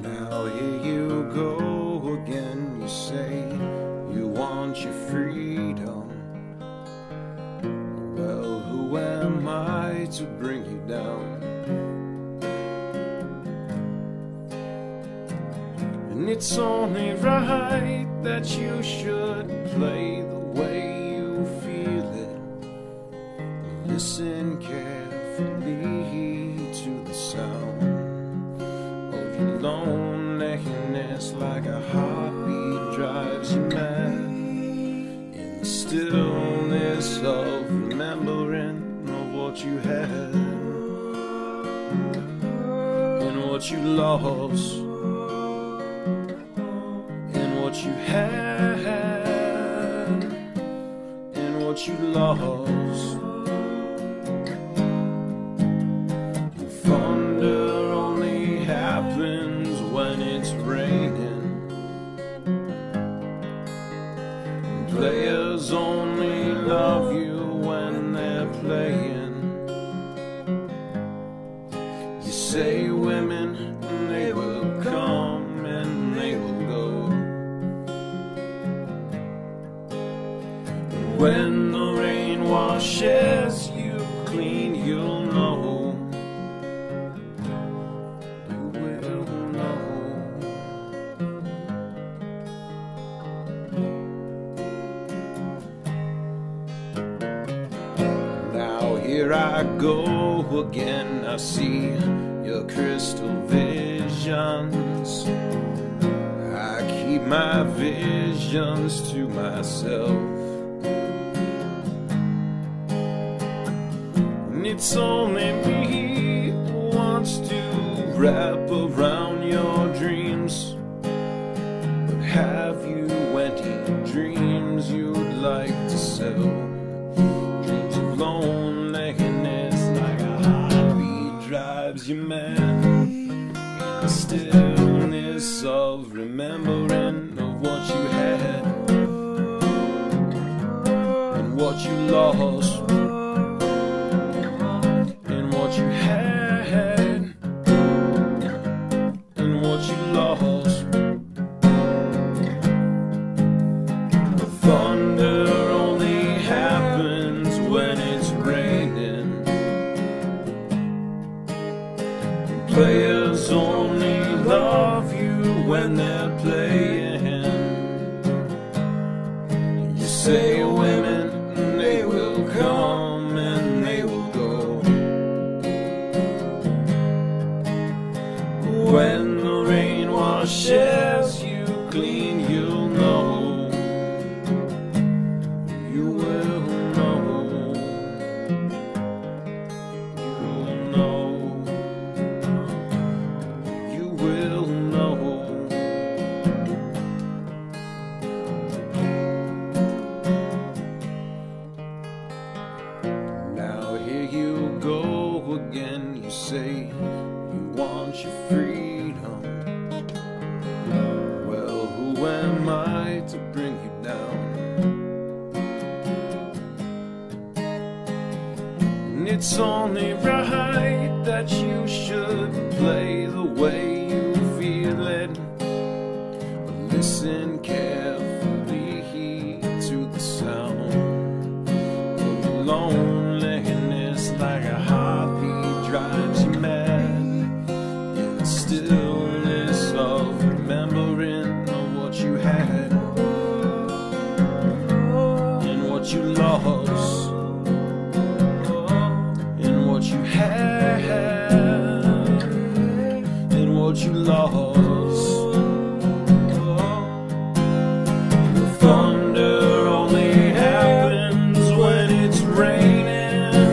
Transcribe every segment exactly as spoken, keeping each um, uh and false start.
Now here you go again, you say you want your freedom. Well, who am I to bring you down? And it's only right that you should play the way you feel it. Listen carefully to the sound of your loneliness, like a heartbeat drives you mad. In the stillness of remembering of what you had and what you lost, what you had and what you lost. Thunder only happens when it's raining. Players only love you when they're playing. You say women, and they will come and they will go. When the rain washes you clean, you'll know. You will know. Now here I go again, I see your crystal visions. I keep my visions to myself. It's only me who wants to wrap around your dreams. But have you any dreams you'd like to sell? Dreams of loneliness, like a heartbeat drives you mad. In the stillness of remembering of what you had and what you lost, what you had and what you lost. The thunder only happens when it's raining. Players only love you when they're playing. You say women, and they will come and they will go. When the rain washes you clean, you'll know. You will know. You will know. You will know. Now here you go again, you say you want your freedom. Well, who am I to bring you down? And it's only right that you should play the way you feel it. But listen carefully to the sound of your loneliness, like a heartbeat drives you mad. Stillness of remembering of what you had and what you lost, and what you had and what you lost. The thunder only happens when it's raining.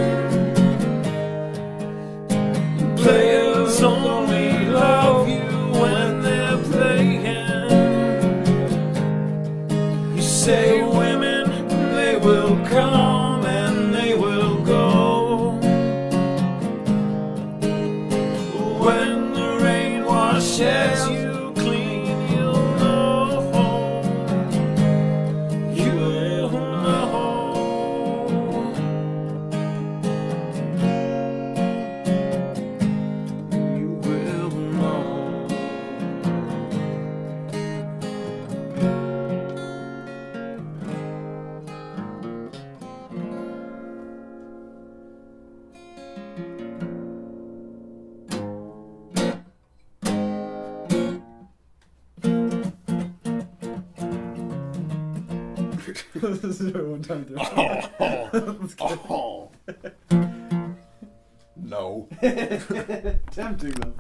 Players only love you when they're playing. You say women, they will come and they will go. When the rain washes dude. This is your one time through. Oh, oh, oh. No. Tempting them.